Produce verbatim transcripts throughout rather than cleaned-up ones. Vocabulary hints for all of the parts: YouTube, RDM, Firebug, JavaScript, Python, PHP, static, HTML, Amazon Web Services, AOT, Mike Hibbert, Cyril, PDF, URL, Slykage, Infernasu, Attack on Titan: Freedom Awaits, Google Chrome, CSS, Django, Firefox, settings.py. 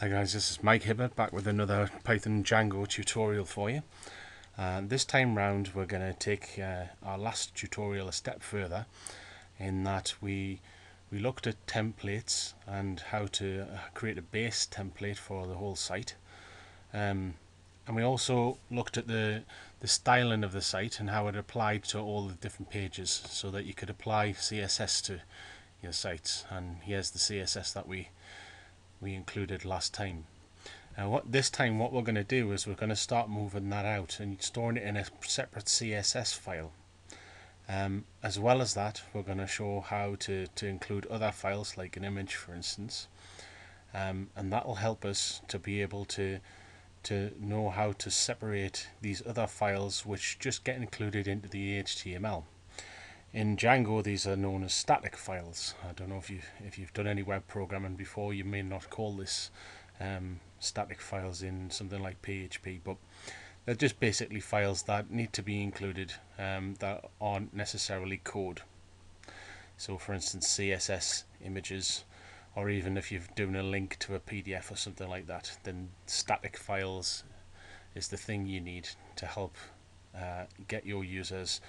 Hi guys, this is Mike Hibbert back with another Python Django tutorial for you. Uh, this time round we're going to take uh, our last tutorial a step further, in that we we looked at templates and how to create a base template for the whole site, um, and we also looked at the the styling of the site and how it applied to all the different pages, so that you could apply C S S to your sites. And here's the C S S that we we included last time. Uh, what this time what we're going to do is we're going to start moving that out and storing it in a separate C S S file. Um, as well as that, we're going to show how to, to include other files, like an image for instance, um, and that will help us to be able to to know how to separate these other files which just get included into the H T M L. In Django, these are known as static files. I don't know if you if you've done any web programming before, you may not call this um, static files in something like P H P, but they're just basically files that need to be included um, that aren't necessarily code. So, for instance, C S S images, or even if you're doing a link to a P D F or something like that, then static files is the thing you need to help uh, get your users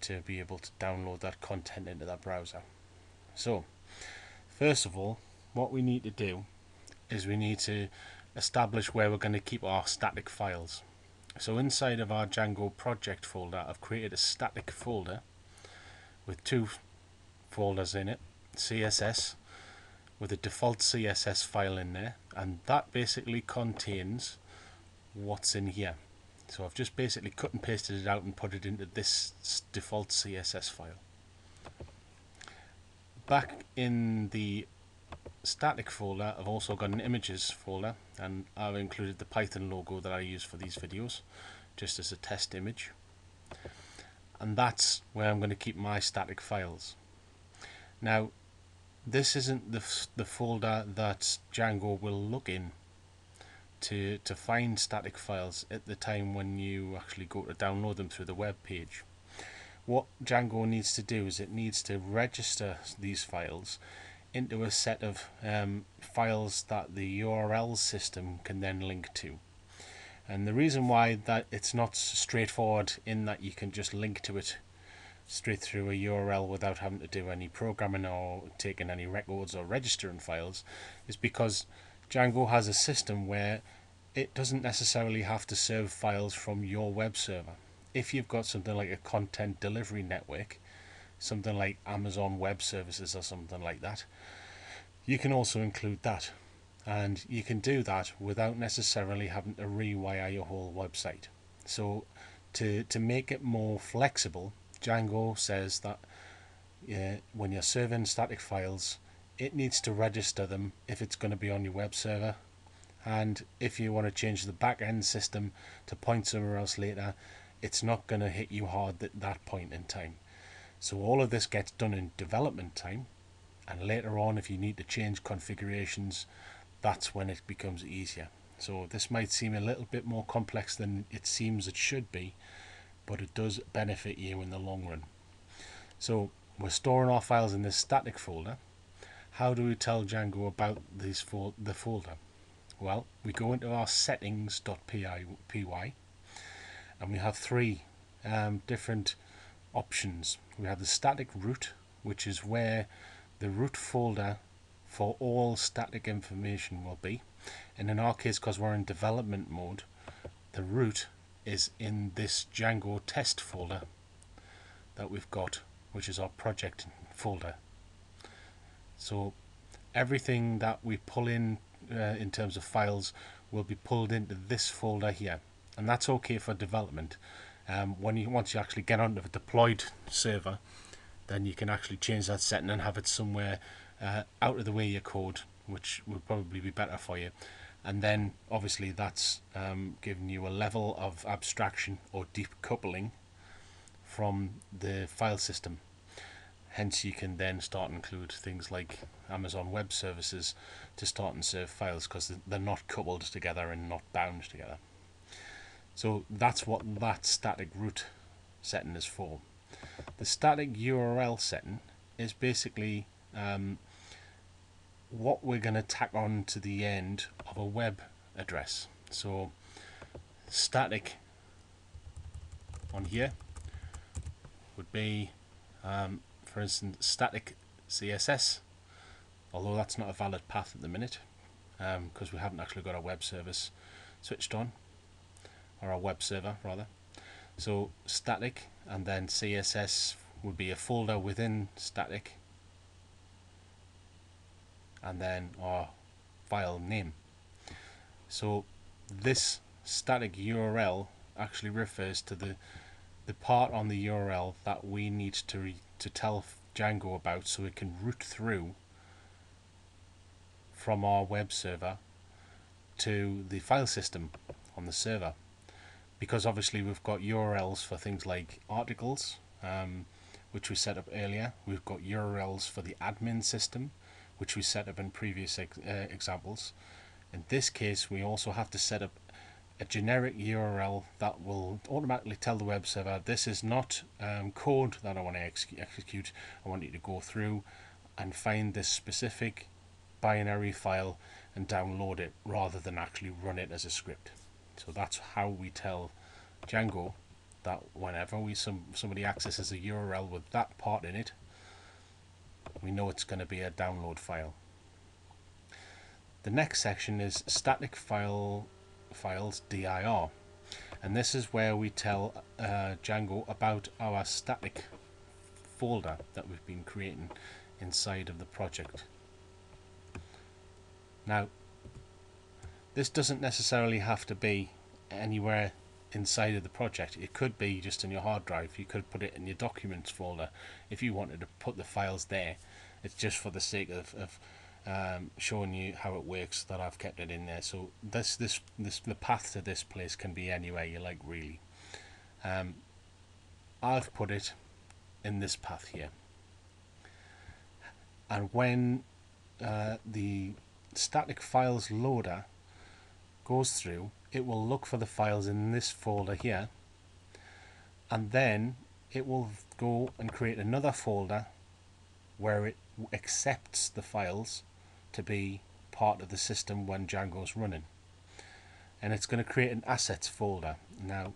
to be able to download that content into that browser. So first of all, what we need to do is we need to establish where we're going to keep our static files. So inside of our Django project folder, I've created a static folder with two folders in it, C S S with a default C S S file in there, and that basically contains what's in here. So I've just basically cut and pasted it out and put it into this default C S S file. Back in the static folder, I've also got an images folder, and I've included the Python logo that I use for these videos just as a test image, and that's where I'm going to keep my static files. Now this isn't the, the folder that Django will look in to to find static files at the time when you actually go to download them through the web page. What Django needs to do is it needs to register these files into a set of um, files that the U R L system can then link to. And the reason why that it's not straightforward, in that you can just link to it straight through a U R L without having to do any programming or taking any records or registering files, is because Django has a system where it doesn't necessarily have to serve files from your web server. If you've got something like a content delivery network, something like Amazon Web Services or something like that, you can also include that, and you can do that without necessarily having to rewire your whole website. So to, to make it more flexible, Django says that uh, when you're serving static files, it needs to register them if it's going to be on your web server, and if you want to change the back-end system to point somewhere else later, it's not going to hit you hard at that point in time. So all of this gets done in development time, and later on if you need to change configurations, that's when it becomes easier. So this might seem a little bit more complex than it seems it should be, but it does benefit you in the long run. So we're storing our files in this static folder. How do we tell Django about these fol the folder? Well, we go into our settings dot P Y, and we have three um, different options. We have the static root, which is where the root folder for all static information will be. And in our case, because we're in development mode, the root is in this Django test folder that we've got, which is our project folder. So everything that we pull in uh, in terms of files will be pulled into this folder here, and that's okay for development. Um, when you once you actually get onto a deployed server, then you can actually change that setting and have it somewhere uh, out of the way your code, which would probably be better for you. And then obviously that's um, giving you a level of abstraction or deep coupling from the file system. Hence you can then start include things like Amazon Web Services to start and serve files, because they're not coupled together and not bound together. So that's what that static root setting is for. The static U R L setting is basically um, what we're going to tack on to the end of a web address. So static on here would be, um, for instance, static C S S, although that's not a valid path at the minute because um, we haven't actually got our web service switched on, or our web server rather. So static, and then C S S would be a folder within static, and then our file name. So this static U R L actually refers to the the part on the U R L that we need to re to tell Django about, so it can route through from our web server to the file system on the server, because obviously we've got U R Ls for things like articles, um, which we set up earlier. We've got U R Ls for the admin system, which we set up in previous ex uh, examples. In this case, we also have to set up a generic U R L that will automatically tell the web server, this is not um, code that I want to ex execute. I want you to go through and find this specific binary file and download it, rather than actually run it as a script. So that's how we tell Django that whenever we some somebody accesses a U R L with that part in it, we know it's going to be a download file. The next section is static file files dir, and this is where we tell uh, Django about our static folder that we've been creating inside of the project. Now, this doesn't necessarily have to be anywhere inside of the project. It could be just in your hard drive. You could put it in your documents folder if you wanted to put the files there. It's just for the sake of, of um, showing you how it works that I've kept it in there. So this this this the path to this place can be anywhere you like, really. um, I've put it in this path here, and when uh, the static files loader goes through, it will look for the files in this folder here, and then it will go and create another folder where it accepts the files to be part of the system when Django's running. And it's going to create an assets folder. Now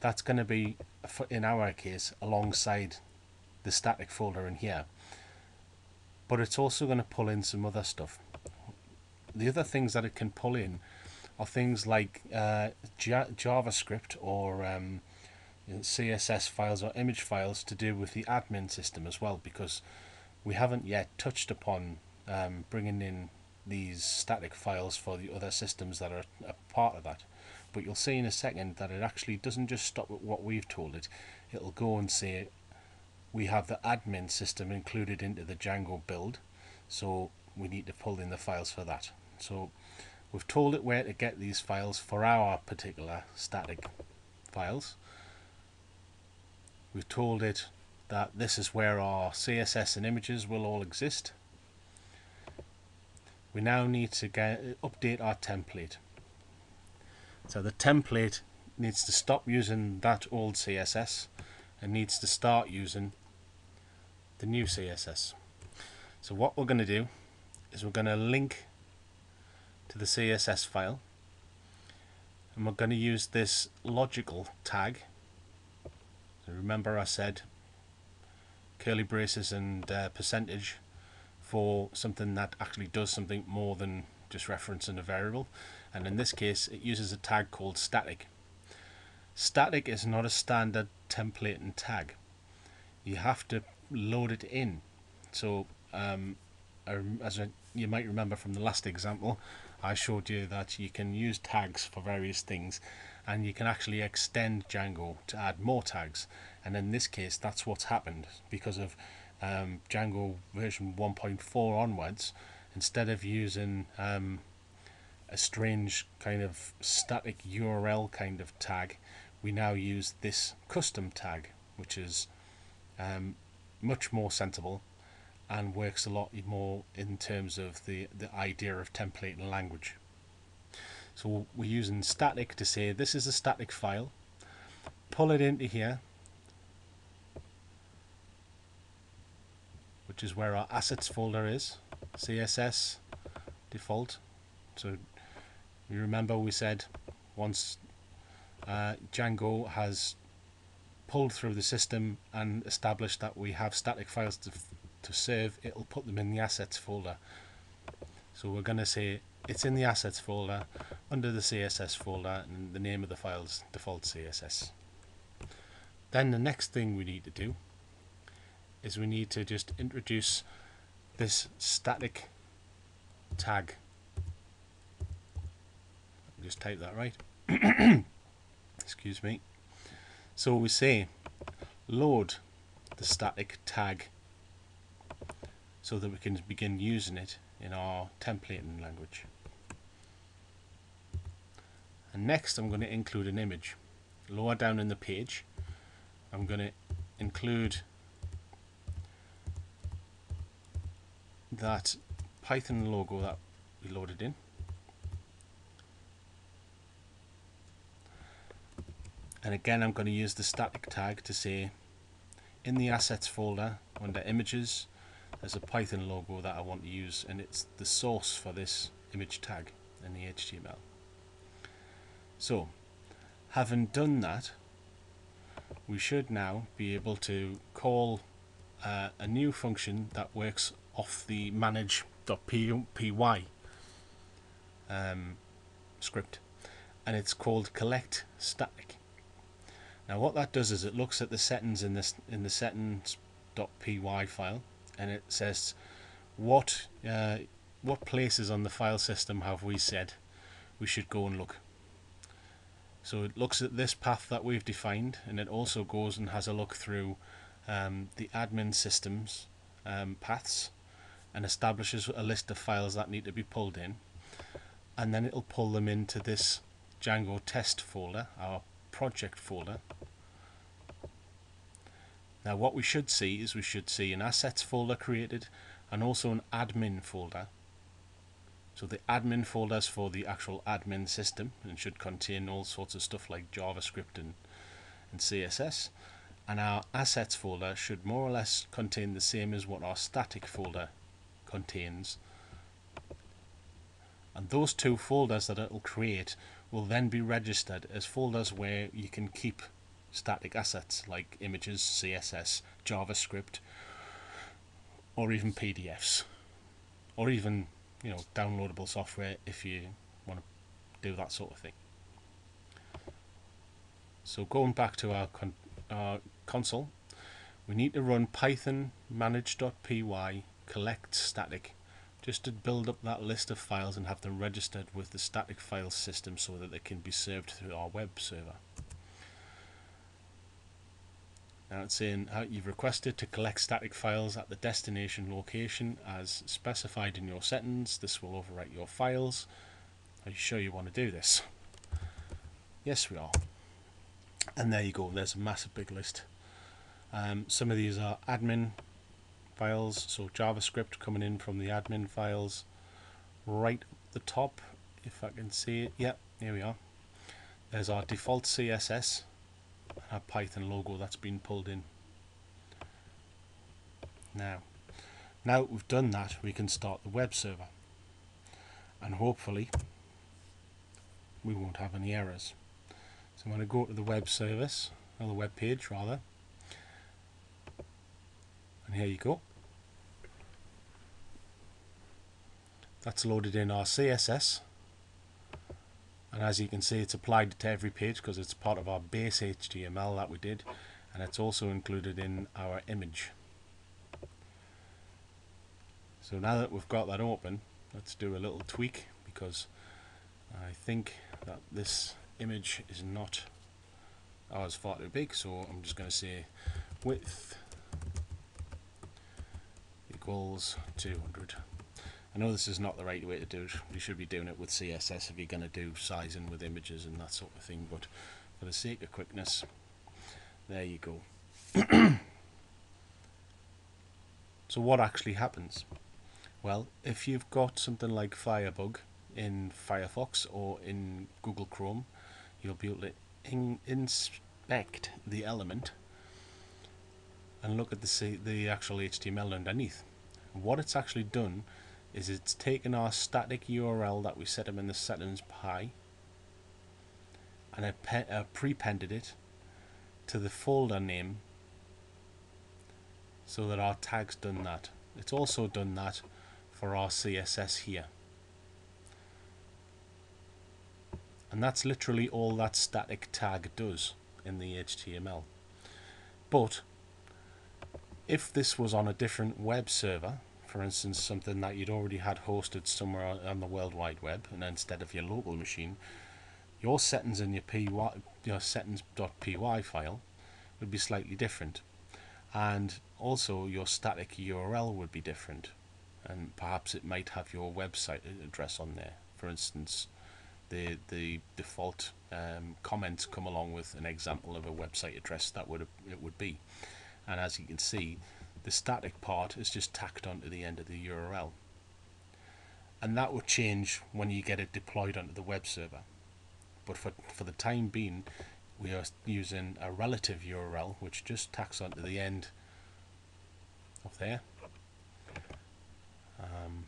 that's going to be, in our case, alongside the static folder in here, but it's also going to pull in some other stuff. The other things that it can pull in are things like uh, JavaScript or um, C S S files or image files to do with the admin system as well, because we haven't yet touched upon um, bringing in these static files for the other systems that are a part of that. But you'll see in a second that it actually doesn't just stop at what we've told it. It'll go and say we have the admin system included into the Django build, so we need to pull in the files for that. So we've told it where to get these files for our particular static files. We've told it that this is where our C S S and images will all exist. We now need to get, update our template. So the template needs to stop using that old C S S and needs to start using the new C S S. So what we're going to do is we're going to link to the C S S file, and we're going to use this logical tag. So remember I said curly braces and uh, percentage for something that actually does something more than just referencing a variable, and in this case it uses a tag called static. Static is not a standard template and tag. You have to load it in. So um, as a, you might remember from the last example, I showed you that you can use tags for various things, and you can actually extend Django to add more tags. And in this case, that's what's happened because of um, Django version one point four onwards. Instead of using um, a strange kind of static U R L kind of tag, we now use this custom tag, which is um, much more sensible and works a lot more in terms of the, the idea of template and language. So we're using static to say this is a static file, pull it into here, which is where our assets folder is, C S S default. So you remember we said once uh, Django has pulled through the system and established that we have static files to, to save, it'll put them in the assets folder. So we're going to say it's in the assets folder under the C S S folder, and the name of the file is default C S S. Then the next thing we need to do is we need to just introduce this static tag. Just type that right. Excuse me. So we say load the static tag so that we can begin using it in our templating language. And next I'm going to include an image. Lower down in the page I'm going to include that Python logo that we loaded in. And again I'm going to use the static tag to say in the assets folder under images there's a Python logo that I want to use, and it's the source for this image tag in the H T M L. So having done that, we should now be able to call uh, a new function that works off the manage.py um, script, and it's called collect static. Now what that does is it looks at the settings in this in the settings.py file, and it says what uh, what places on the file system have we said we should go and look. So it looks at this path that we've defined, and it also goes and has a look through um, the admin systems um, paths and establishes a list of files that need to be pulled in, and then it'll pull them into this Django test folder, our project folder. Now what we should see is we should see an assets folder created and also an admin folder. So the admin folder is for the actual admin system and should contain all sorts of stuff like JavaScript and, and C S S. And our assets folder should more or less contain the same as what our static folder contains. And those two folders that it will create will then be registered as folders where you can keep static assets like images, C S S, JavaScript, or even P D Fs, or even, you know, downloadable software if you want to do that sort of thing. So going back to our, con our console, we need to run python manage.py collect static just to build up that list of files and have them registered with the static file system so that they can be served through our web server. Now it's saying how you've requested to collect static files at the destination location as specified in your settings. This will overwrite your files. Are you sure you want to do this? Yes, we are. And there you go, there's a massive big list. Um, some of these are admin files, so JavaScript coming in from the admin files. Right at the top, if I can see it, yep, here we are. There's our default C S S. Our Python logo that's been pulled in. Now, now we've done that, we can start the web server, and hopefully we won't have any errors. So I'm going to go to the web service, or the web page rather, and here you go. That's loaded in our C S S. And as you can see, it's applied to every page because it's part of our base H T M L that we did, and it's also included in our image. So now that we've got that open, let's do a little tweak, because I think that this image is not oh, it's far too big, so I'm just going to say width equals two hundred. I know this is not the right way to do it. You should be doing it with C S S if you're going to do sizing with images and that sort of thing, but for the sake of quickness, there you go. So what actually happens? Well, if you've got something like Firebug in Firefox or in Google Chrome, you'll be able to in inspect the element and look at the, the actual H T M L underneath. And what it's actually done is it's taken our static U R L that we set them in the settings pie, and I pe uh, pre-pended it to the folder name so that our tag's done that. It's also done that for our C S S here. And that's literally all that static tag does in the H T M L. But if this was on a different web server, for instance something that you'd already had hosted somewhere on the World Wide Web, and instead of your local machine, your settings in your, P Y, your settings.py file would be slightly different, and also your static U R L would be different, and perhaps it might have your website address on there. For instance, the the default um, comments come along with an example of a website address that would it would be, and as you can see, the static part is just tacked onto the end of the U R L, and that would change when you get it deployed onto the web server. But for, for the time being, we are using a relative U R L which just tacks onto the end of there. Um,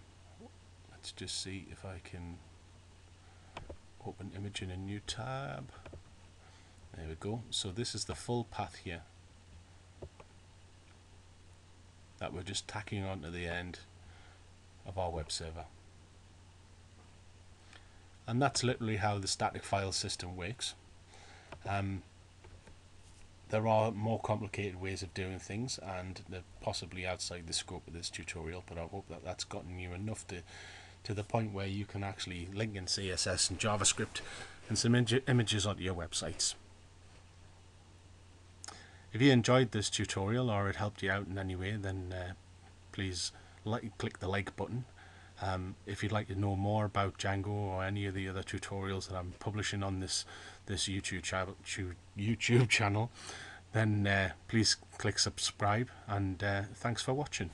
let's just see if I can open image in a new tab. There we go. So this is the full path here that we're just tacking onto the end of our web server. And that's literally how the static file system works. Um, there are more complicated ways of doing things, and they're possibly outside the scope of this tutorial, but I hope that that's gotten you enough to to the point where you can actually link in C S S and JavaScript and some images onto your websites. If you enjoyed this tutorial or it helped you out in any way, then uh, please like, click the like button. Um, if you'd like to know more about Django or any of the other tutorials that I'm publishing on this this YouTube channel, YouTube channel, then uh, please click subscribe. And uh, thanks for watching.